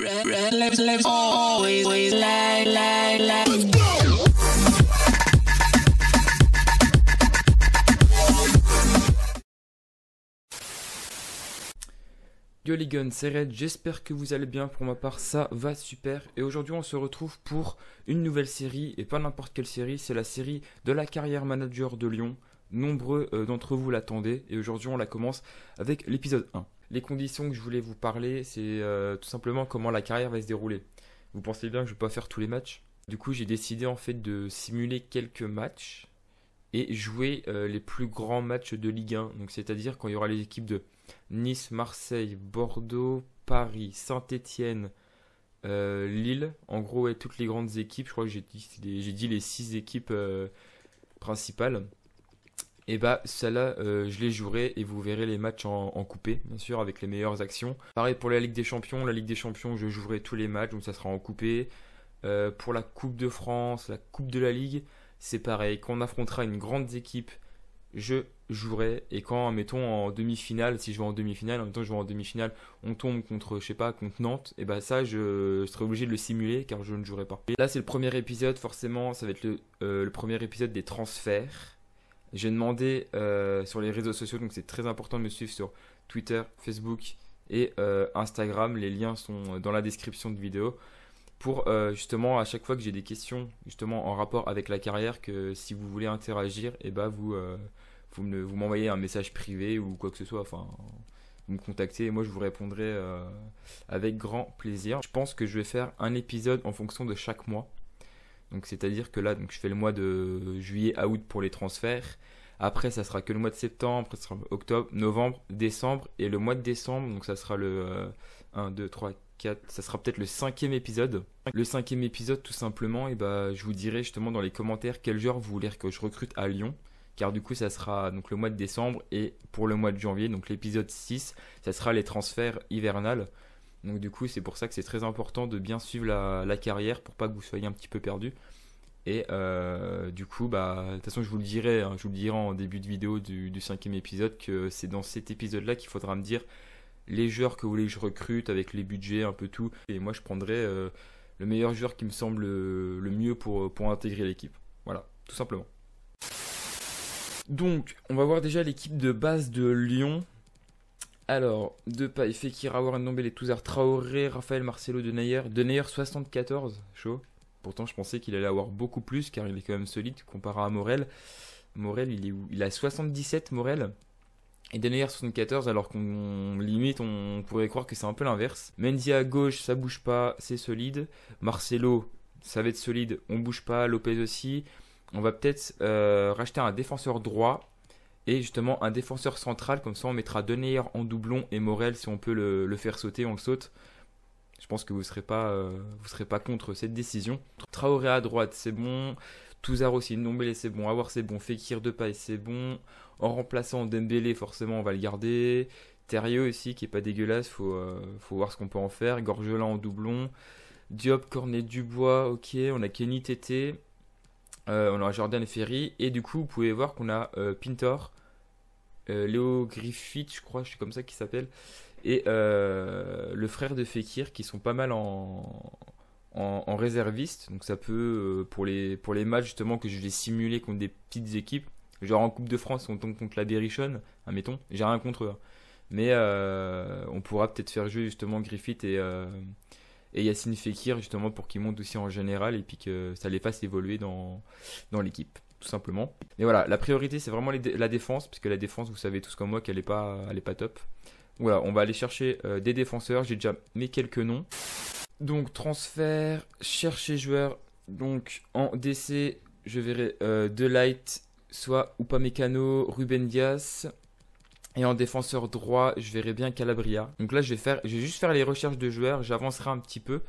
Yo les guns, c'est Red, j'espère que vous allez bien, pour ma part ça va super. Et aujourd'hui on se retrouve pour une nouvelle série, et pas n'importe quelle série, c'est la série de la carrière manager de Lyon. Nombreux d'entre vous l'attendaient, et aujourd'hui on la commence avec l'épisode 1. Les conditions que je voulais vous parler, c'est tout simplement comment la carrière va se dérouler. Vous pensez bien que je ne vais pas faire tous les matchs. Du coup j'ai décidé en fait de simuler quelques matchs, et jouer les plus grands matchs de Ligue 1. Donc c'est-à-dire quand il y aura les équipes de Nice, Marseille, Bordeaux, Paris, Saint-Etienne, Lille, en gros, et toutes les grandes équipes. Je crois que j'ai dit les 6 équipes principales. Et bah, celle-là, je les jouerai et vous verrez les matchs en coupé, bien sûr, avec les meilleures actions. Pareil pour la Ligue des Champions. La Ligue des Champions, je jouerai tous les matchs, donc ça sera en coupé. Pour la Coupe de France, la Coupe de la Ligue, c'est pareil. Quand on affrontera une grande équipe, je jouerai, et quand, mettons, en demi-finale, si je vais en demi-finale, en même temps je vais en demi-finale, on tombe contre, je sais pas, contre Nantes, et bah ça, je serai obligé de le simuler, car je ne jouerai pas. Et là, c'est le premier épisode, forcément, ça va être le premier épisode des transferts. J'ai demandé sur les réseaux sociaux, donc c'est très important de me suivre sur Twitter, Facebook et Instagram, les liens sont dans la description de vidéo. Pour justement, à chaque fois que j'ai des questions justement en rapport avec la carrière, que si vous voulez interagir, et bah vous m'envoyez un message privé ou quoi que ce soit, enfin vous me contactez et moi je vous répondrai avec grand plaisir. Je pense que je vais faire un épisode en fonction de chaque mois, donc c'est à dire que là donc, je fais le mois de juillet à août pour les transferts, après ça sera que le mois de septembre, ça sera octobre, novembre, décembre, et le mois de décembre, donc ça sera le 1, 2, 3, 4, ça sera peut-être le 5e épisode. Le 5e épisode tout simplement, et bah, je vous dirai justement dans les commentaires quel joueur vous voulez que je recrute à Lyon. Car du coup ça sera donc le mois de décembre, et pour le mois de janvier, donc l'épisode 6, ça sera les transferts hivernales. Donc du coup c'est pour ça que c'est très important de bien suivre la carrière pour pas que vous soyez un petit peu perdu. Et du coup, bah, de toute façon je vous le dirai, hein, je vous le dirai en début de vidéo du 5e épisode, que c'est dans cet épisode là qu'il faudra me dire les joueurs que vous voulez que je recrute, avec les budgets, un peu tout. Et moi, je prendrai le meilleur joueur qui me semble le mieux pour intégrer l'équipe. Voilà, tout simplement. Donc, on va voir déjà l'équipe de base de Lyon. Alors, Depay, Fekir, Aouar, Ndombele, Touzard, Traoré, Raphaël, Marcelo, Denayer. Denayer, 74, chaud. Pourtant, je pensais qu'il allait avoir beaucoup plus, car il est quand même solide comparé à Morel. Morel, il est où? Il a 77, Morel. Et Denayer 74, alors qu'on limite, on pourrait croire que c'est un peu l'inverse. Mendy à gauche, ça bouge pas, c'est solide. Marcelo, ça va être solide, on bouge pas. Lopez aussi. On va peut-être racheter un défenseur droit et justement un défenseur central. Comme ça, on mettra Denayer en doublon et Morel, si on peut le faire sauter, on le saute. Je pense que vous serez pas contre cette décision. Traoré à droite, c'est bon. Touzard aussi, Ndombele c'est bon, Aouar c'est bon, Fekir, Depay c'est bon. En remplaçant Dembélé, forcément on va le garder. Thériault aussi qui est pas dégueulasse, faut voir ce qu'on peut en faire. Gorgelin en doublon. Diop, Cornet, Dubois, ok. On a Kenny Tete, on a Jordan Ferry. Et du coup vous pouvez voir qu'on a Pintor, Léo Griffith je crois, je suis comme ça qu'il s'appelle. Et le frère de Fekir qui sont pas mal en réserviste, donc ça peut pour les matchs justement que je vais simuler contre des petites équipes, genre en Coupe de France on tombe contre la Berrichonne, admettons, j'ai rien contre eux, mais on pourra peut-être faire jouer justement Griffith et Yacine Fekir justement pour qu'ils montent aussi en général et puis que ça les fasse évoluer dans l'équipe tout simplement. Mais voilà, la priorité c'est vraiment la défense, puisque la défense vous savez tous comme moi qu'elle est pas top. Voilà, on va aller chercher des défenseurs, j'ai déjà mis quelques noms. Donc transfert, chercher joueur, donc en DC, je verrai de Ligt, soit Upamecano, Ruben Dias, et en défenseur droit, je verrai bien Calabria. Donc là, je vais juste faire les recherches de joueurs, j'avancerai un petit peu,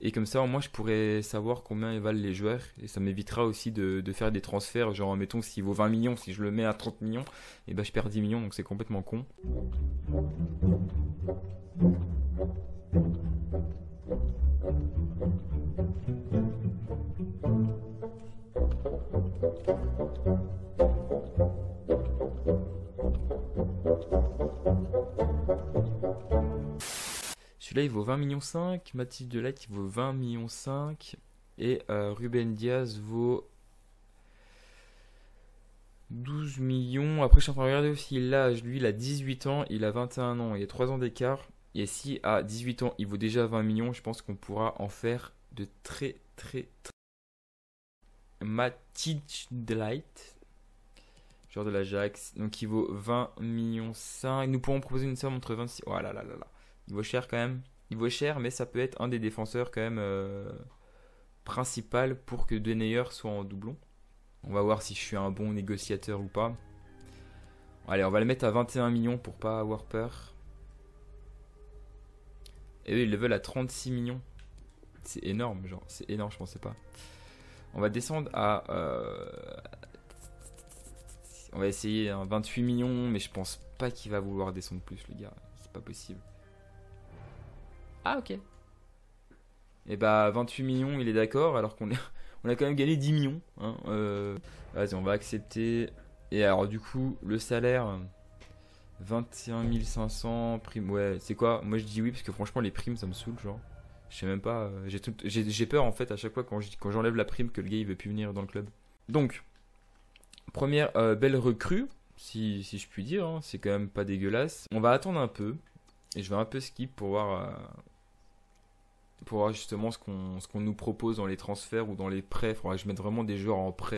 et comme ça, au moins, je pourrai savoir combien ils valent les joueurs, et ça m'évitera aussi de faire des transferts, genre, mettons, s'il vaut 20 millions, si je le mets à 30 millions, et ben je perds 10 millions, donc c'est complètement con. Je Celui-là, il vaut 20,5 millions. Matthijs de Ligt, il vaut 20,5 millions. Et Ruben Dias vaut 12 millions. Après, je suis en train de regarder aussi l'âge. Lui, il a 18 ans, il a 21 ans. Il y a 3 ans d'écart. Et si à 18 ans, il vaut déjà 20 millions, je pense qu'on pourra en faire de très... Matthijs de Ligt, joueur de l'Ajax. Donc, il vaut 20 millions 5. Nous pourrons proposer une somme entre 26... Oh là là là là. Il vaut cher quand même. Il vaut cher, mais ça peut être un des défenseurs quand même principal pour que Denayer soit en doublon. On va voir si je suis un bon négociateur ou pas. Allez, on va le mettre à 21 millions pour pas avoir peur. Et eux, ils le veulent à 36 millions. C'est énorme, genre. C'est énorme, je pensais pas. On va descendre à... On va essayer un 28 millions, mais je pense pas qu'il va vouloir descendre plus, le gars. C'est pas possible. Ah, ok. Et bah, 28 millions, il est d'accord, alors qu'on a quand même gagné 10 millions. Hein. Vas-y, on va accepter. Et alors, du coup, le salaire... 21 500 primes. Ouais, c'est quoi? Moi, je dis oui, parce que franchement, les primes, ça me saoule, genre. Je sais même pas... J'ai peur, en fait, à chaque fois, quand j'enlève la prime, que le gars, il veut plus venir dans le club. Donc... Première belle recrue, si je puis dire, hein. C'est quand même pas dégueulasse. On va attendre un peu, et je vais un peu skip pour voir justement ce qu'on nous propose dans les transferts ou dans les prêts. Il faudra que je mette vraiment des joueurs en prêt.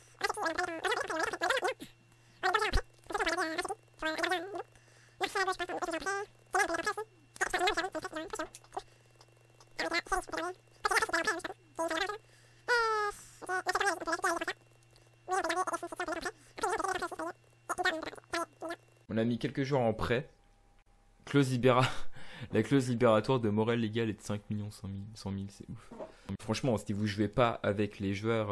On a mis quelques joueurs en prêt. La clause libératoire de Morel, les gars, elle est de 5 millions, 100 000, c'est ouf. Franchement, si vous jouez pas avec les joueurs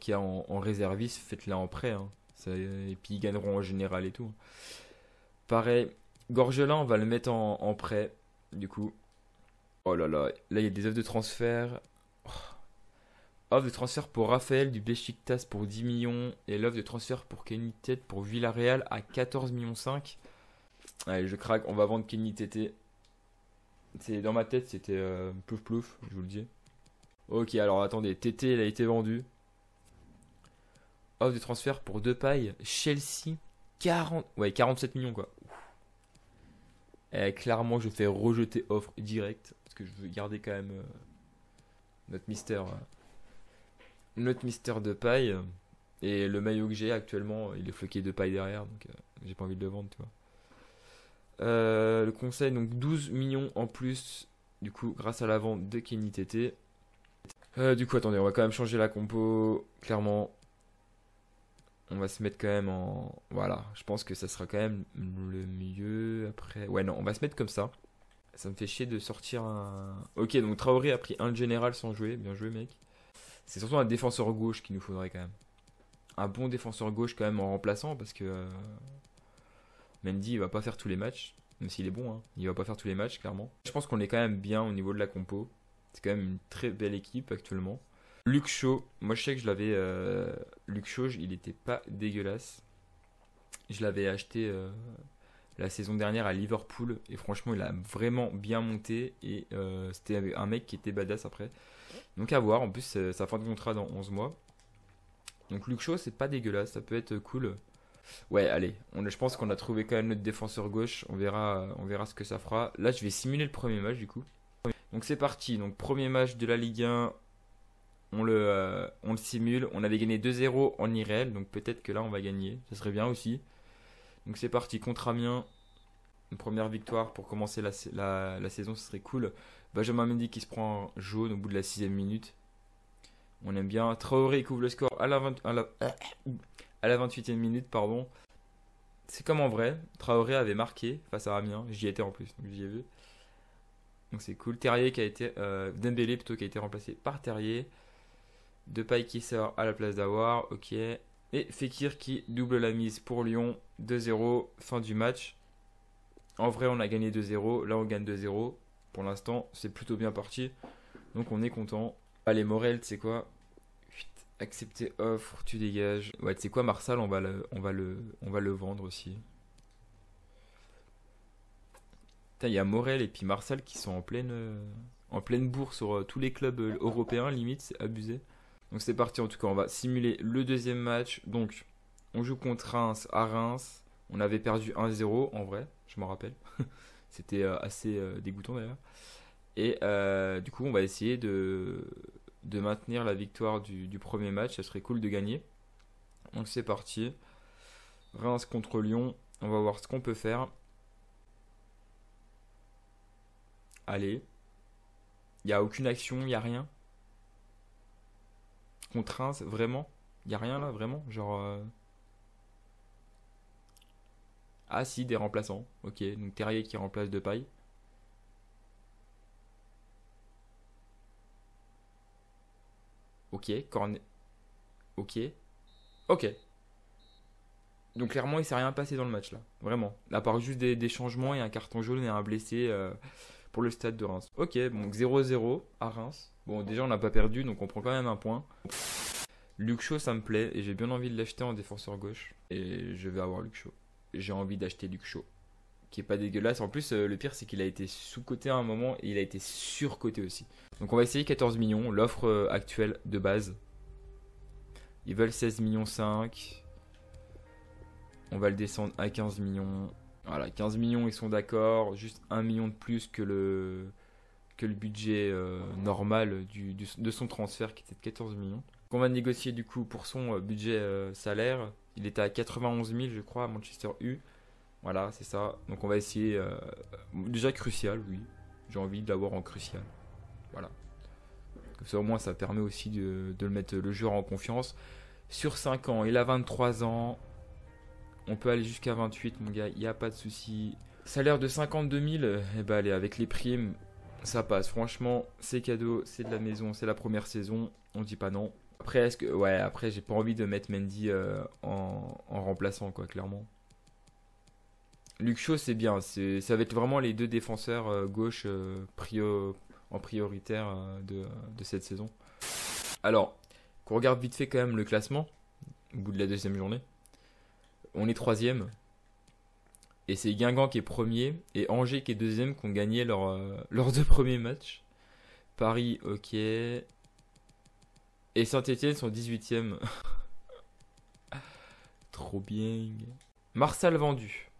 qu'il y a en réserviste, faites-les en prêt. Hein. Ça, et puis ils gagneront en général et tout. Pareil, Gorgelin, on va le mettre en prêt, du coup. Oh là là, là il y a des offres de transfert. Oh. Offre de transfert pour Raphaël du Beşiktaş pour 10 millions. Et l'offre de transfert pour Kenny Tete pour Villarreal à 14,5 millions. Allez, je craque, on va vendre Kenny Tete. Dans ma tête, c'était plouf plouf, je vous le dis. Ok, alors attendez, Tete, il a été vendu. Offre de transfert pour Depay, Chelsea, 47 millions quoi. Et clairement, je fais rejeter offre directe parce que je veux garder quand même notre mystère. Notre mystère Depay. Et le maillot que j'ai actuellement, il est floqué Depay derrière, donc j'ai pas envie de le vendre, tu vois. Le conseil, donc 12 millions en plus, du coup, grâce à la vente de Kenny Tete. Du coup, attendez, on va quand même changer la compo, clairement. On va se mettre quand même en... Voilà, je pense que ça sera quand même le mieux après... Ouais, non, on va se mettre comme ça. Ça me fait chier de sortir un... Ok, donc Traoré a pris un général sans jouer, bien joué mec. C'est surtout un défenseur gauche qu'il nous faudrait quand même. Un bon défenseur gauche quand même en remplaçant parce que... Mendy, il va pas faire tous les matchs, même s'il est bon, hein. Il va pas faire tous les matchs, clairement. Je pense qu'on est quand même bien au niveau de la compo. C'est quand même une très belle équipe actuellement. Luke Shaw, moi je sais que je l'avais... Luke Shaw, il était pas dégueulasse. Je l'avais acheté la saison dernière à Liverpool. Et franchement, il a vraiment bien monté. Et c'était un mec qui était badass après. Donc à voir, en plus, ça fin de contrat dans 11 mois. Donc Luke Shaw, c'est pas dégueulasse, ça peut être cool. Ouais, allez, je pense qu'on a trouvé quand même notre défenseur gauche. On verra ce que ça fera. Là, je vais simuler le premier match du coup. Donc c'est parti, donc premier match de la Ligue 1. On le simule. On avait gagné 2-0 en irréel. Donc peut-être que là on va gagner. Ça serait bien aussi. Donc c'est parti contre Amiens. Une première victoire pour commencer la saison. Ce serait cool. Benjamin Mendy qui se prend un jaune au bout de la 6ème minute. On aime bien. Traoré couvre le score à la 28ème minute. Pardon. C'est comme en vrai. Traoré avait marqué face à Amiens. J'y étais en plus. Donc j'y ai vu. Donc c'est cool. Terrier qui a été... Dembélé plutôt qui a été remplacé par Terrier. Depay qui sort à la place d'Awar, ok. Et Fekir qui double la mise pour Lyon, 2-0, fin du match. En vrai, on a gagné 2-0, là on gagne 2-0. Pour l'instant, c'est plutôt bien parti, donc on est content. Allez, Morel, tu sais quoi? Accepter offre, tu dégages. Ouais, tu sais quoi, Marsal, on va le vendre aussi. Il y a Morel et puis Marcel qui sont en pleine bourre sur tous les clubs européens, limite, c'est abusé. Donc c'est parti, en tout cas, on va simuler le deuxième match. Donc, on joue contre Reims à Reims. On avait perdu 1-0, en vrai, je m'en rappelle. C'était assez dégoûtant, d'ailleurs. Et du coup, on va essayer de maintenir la victoire du premier match. Ça serait cool de gagner. Donc c'est parti. Reims contre Lyon. On va voir ce qu'on peut faire. Allez. Il n'y a aucune action, il n'y a rien. Contre Reims, vraiment. Il n'y a rien là, vraiment. Genre... Ah si, des remplaçants. Ok, donc Terrier qui remplace Depay. Ok, Cornet. Ok. Ok. Donc clairement, il ne s'est rien passé dans le match là. Vraiment. À part juste des changements et un carton jaune et un blessé... pour le stade de Reims. Ok, donc 0-0 à Reims. Bon, déjà, on n'a pas perdu, donc on prend quand même un point. Luke Shaw, ça me plaît, et j'ai bien envie de l'acheter en défenseur gauche. Et je vais avoir Luke Shaw. J'ai envie d'acheter Luke Shaw, qui est pas dégueulasse. En plus, le pire, c'est qu'il a été sous-coté à un moment, et il a été sur-coté aussi. Donc on va essayer 14 millions, l'offre actuelle de base. Ils veulent 16 millions 5. On va le descendre à 15 millions... Voilà, 15 millions, ils sont d'accord, juste 1 million de plus que le budget normal de son transfert qui était de 14 millions. Qu'on va négocier du coup pour son budget salaire, il était à 91 000 je crois à Manchester U. Voilà, c'est ça. Donc on va essayer, déjà crucial, oui, j'ai envie de l'avoir en crucial. Voilà. Comme ça au moins ça permet aussi de le mettre le joueur en confiance. Sur 5 ans, il a 23 ans. On peut aller jusqu'à 28, mon gars, il n'y a pas de souci. Salaire de 52 000, eh ben allez, avec les primes, ça passe. Franchement, c'est cadeau, c'est de la maison, c'est la première saison, on dit pas non. Après, est-ce que... Ouais, après, j'ai pas envie de mettre Mendy en remplaçant, quoi, clairement. Luke Shaw, c'est bien, ça va être vraiment les deux défenseurs gauche en prioritaire de cette saison. Alors, qu'on regarde vite fait quand même le classement, au bout de la deuxième journée. On est troisième. Et c'est Guingamp qui est premier. Et Angers qui est deuxième, qui ont gagné leurs deux premiers matchs. Paris, ok. Et Saint-Etienne sont 18e. Trop bien. Marsal vendu.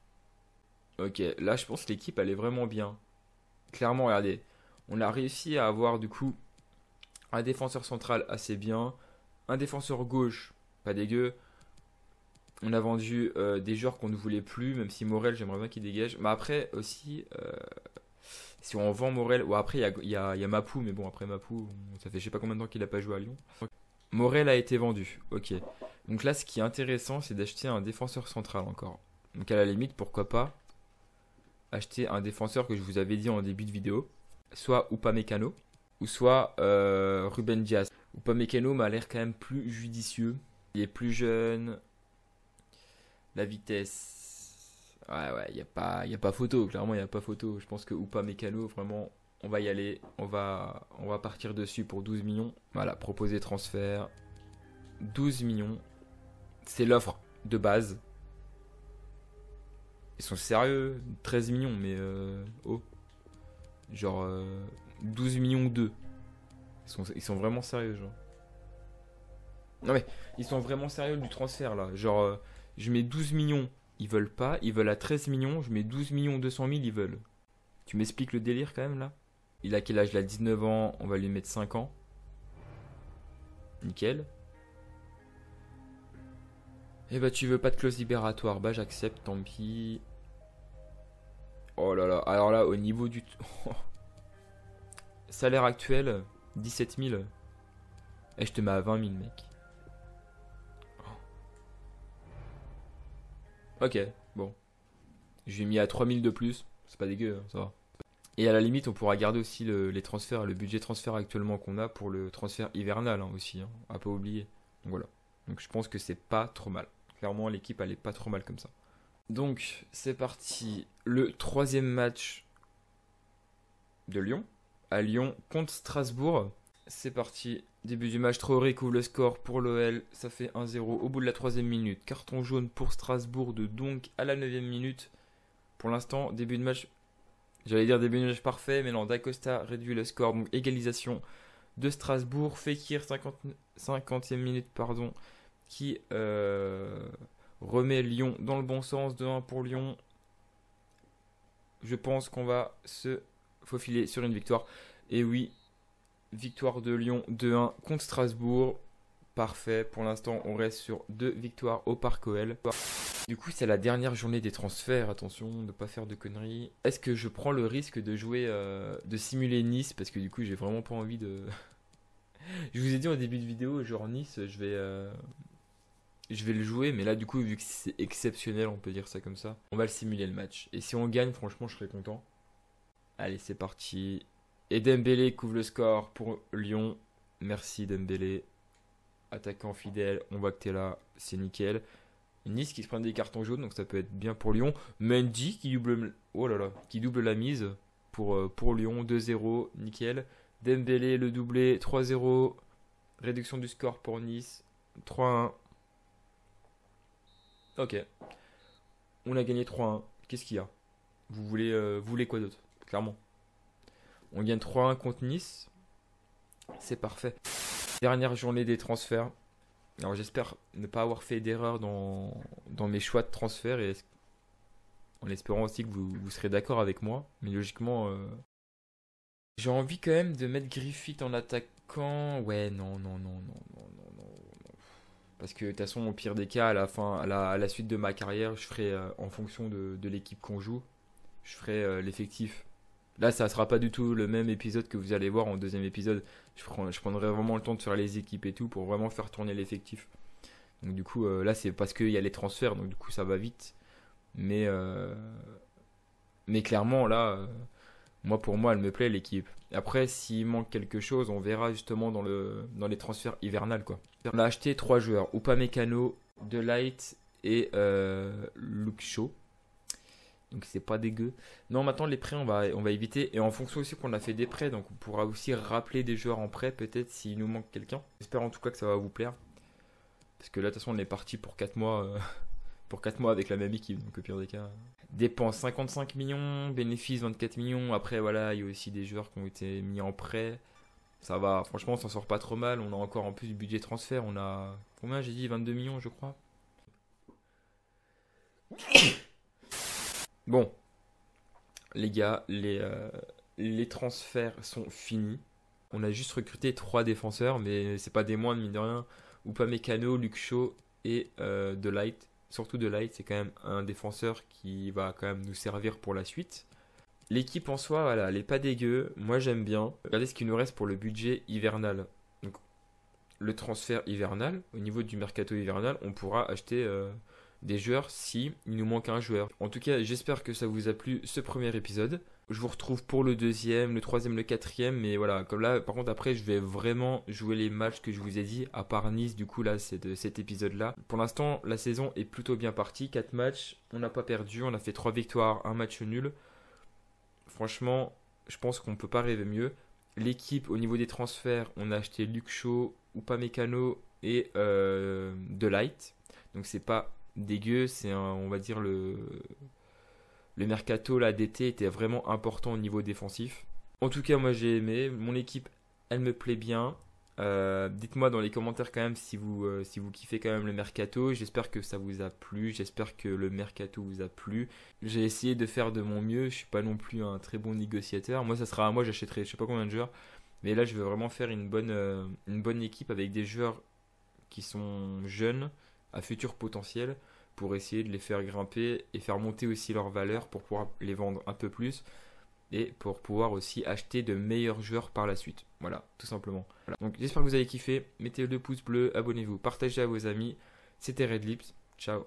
Ok, là je pense que l'équipe elle est vraiment bien. Clairement, regardez. On a réussi à avoir du coup un défenseur central assez bien. Un défenseur gauche, pas dégueu. On a vendu des joueurs qu'on ne voulait plus, même si Morel, j'aimerais bien qu'il dégage. Mais après, aussi, si on vend Morel... Ou après, il y a Mapou, mais bon, après Mapou, ça fait je sais pas combien de temps qu'il n'a pas joué à Lyon. Morel a été vendu, ok. Donc là, ce qui est intéressant, c'est d'acheter un défenseur central encore. Donc à la limite, pourquoi pas acheter un défenseur que je vous avais dit en début de vidéo. Soit Upamecano, ou soit Ruben Dias. Upamecano m'a l'air quand même plus judicieux. Il est plus jeune... La vitesse, ouais, il n'y a pas photo, clairement, il n'y a pas photo. Je pense que Upamecano, vraiment, on va y aller, on va partir dessus pour 12 millions. Voilà, proposer transfert, 12 millions, c'est l'offre de base. Ils sont sérieux, 13 millions, mais oh, genre 12 millions 2. Ils sont vraiment sérieux, genre. Non mais, ils sont vraiment sérieux du transfert, là, genre... Je mets 12 millions, ils veulent pas. Ils veulent à 13 millions. Je mets 12 millions 200 000, ils veulent. Tu m'expliques le délire quand même là? Il a quel âge? Il a 19 ans. On va lui mettre 5 ans. Nickel. Eh bah, tu veux pas de clause libératoire? Bah, j'accepte, tant pis. Oh là là. Alors là, au niveau du. Salaire actuel 17 000. Eh, je te mets à 20 000, mec. Ok, bon. J'ai mis à 3000 de plus. C'est pas dégueu, ça va. Et à la limite, on pourra garder aussi les transferts, le budget transfert actuellement qu'on a pour le transfert hivernal hein, aussi. Hein, à pas oublier. Donc voilà. Donc je pense que c'est pas trop mal. Clairement, l'équipe, elle est pas trop mal comme ça. Donc, c'est parti. Le troisième match de Lyon. À Lyon contre Strasbourg. C'est parti. Début du match, Traoré couvre le score pour l'OL, ça fait 1-0 au bout de la 3ème minute. Carton jaune pour Strasbourg de donc à la 9ème minute. Pour l'instant, début de match, J'allais dire début parfait, mais non, Da Costa réduit le score. Donc égalisation de Strasbourg. Fekir, 50e minute, pardon, qui remet Lyon dans le bon sens. 2-1 pour Lyon. Je pense qu'on va se faufiler sur une victoire. Et oui, victoire de Lyon 2-1 contre Strasbourg. Parfait, pour l'instant on reste sur 2 victoires au Parc OL. Du coup c'est la dernière journée des transferts, attention, ne pas faire de conneries. Est-ce que je prends le risque de jouer, de simuler Nice? Parce que du coup j'ai vraiment pas envie de... Je vous ai dit en début de vidéo, genre Nice, je vais le jouer. Mais là du coup vu que c'est exceptionnel, on peut dire ça comme ça, on va le simuler le match. Et si on gagne, franchement je serai content. Allez c'est parti. Et Dembélé couvre le score pour Lyon. Merci Dembélé. Attaquant fidèle, on voit que t'es là, c'est nickel. Nice qui se prend des cartons jaunes, donc ça peut être bien pour Lyon. Mendy qui double, oh là là, qui double la mise pour Lyon, 2-0, nickel. Dembélé le doublé, 3-0, réduction du score pour Nice, 3-1. Ok, on a gagné 3-1, qu'est-ce qu'il y a? Vous voulez quoi d'autre? Clairement. On gagne 3-1 contre Nice, c'est parfait. Dernière journée des transferts. Alors j'espère ne pas avoir fait d'erreur dans mes choix de transfert, et en espérant aussi que vous serez d'accord avec moi. Mais logiquement, j'ai envie quand même de mettre Griffith en attaquant. Ouais, non. Parce que de toute façon, au pire des cas, à la suite de ma carrière, je ferai en fonction de l'équipe qu'on joue, je ferai l'effectif. Là, ça ne sera pas du tout le même épisode que vous allez voir en deuxième épisode. Je prendrai vraiment le temps de faire les équipes et tout pour vraiment faire tourner l'effectif. Donc du coup, là, c'est parce qu'il y a les transferts, donc du coup, ça va vite. Mais clairement, là, pour moi, elle me plaît, l'équipe. Après, s'il manque quelque chose, on verra justement dans les transferts hivernales, quoi. On a acheté 3 joueurs, Upamecano, De Ligt et Luke Shaw. Donc c'est pas dégueu. Non, maintenant les prêts on va éviter. Et en fonction aussi qu'on a fait des prêts, donc on pourra aussi rappeler des joueurs en prêt peut-être s'il nous manque quelqu'un. J'espère en tout cas que ça va vous plaire. Parce que là de toute façon on est parti pour 4 mois avec la même équipe, donc au pire des cas. Dépenses 55 millions, bénéfices 24 millions. Après voilà, il y a aussi des joueurs qui ont été mis en prêt. Ça va, franchement on s'en sort pas trop mal. On a encore en plus du budget transfert, on a combien, j'ai dit 22 millions je crois. Bon, les gars, les transferts sont finis. On a juste recruté 3 défenseurs, mais c'est pas des moindres, mine de rien. Upamecano, Luke Shaw et De Ligt. Surtout De Ligt, c'est quand même un défenseur qui va quand même nous servir pour la suite. L'équipe en soi, voilà, elle est pas dégueu. Moi, j'aime bien. Regardez ce qu'il nous reste pour le budget hivernal. Donc, le transfert hivernal, au niveau du mercato hivernal, on pourra acheter... des joueurs si il nous manque un joueur. En tout cas, j'espère que ça vous a plu ce premier épisode. Je vous retrouve pour le 2e, le 3e, le 4e. Mais voilà, comme là, par contre, après, je vais vraiment jouer les matchs que je vous ai dit, à part Nice, du coup, là, c'est de cet épisode-là. Pour l'instant, la saison est plutôt bien partie. 4 matchs, on n'a pas perdu, on a fait 3 victoires, 1 match nul. Franchement, je pense qu'on ne peut pas rêver mieux. L'équipe, au niveau des transferts, on a acheté Luke Shaw, Upamecano et De Ligt. Donc, c'est pas... dégueu, c'est on va dire le mercato là d'été était vraiment important au niveau défensif. En tout cas moi j'ai aimé, mon équipe elle me plaît bien. Dites-moi dans les commentaires quand même si vous kiffez quand même le mercato. J'espère que ça vous a plu, j'espère que le mercato vous a plu. J'ai essayé de faire de mon mieux, je suis pas non plus un très bon négociateur. Moi ça sera à moi, j'achèterai je sais pas combien de joueurs, mais là je veux vraiment faire une bonne équipe avec des joueurs qui sont jeunes, à futur potentiel, pour essayer de les faire grimper et faire monter aussi leur valeur pour pouvoir les vendre un peu plus et pour pouvoir aussi acheter de meilleurs joueurs par la suite. Voilà, tout simplement. Voilà. Donc j'espère que vous avez kiffé. Mettez le pouce bleu, abonnez-vous, partagez à vos amis. C'était Red Lips. Ciao.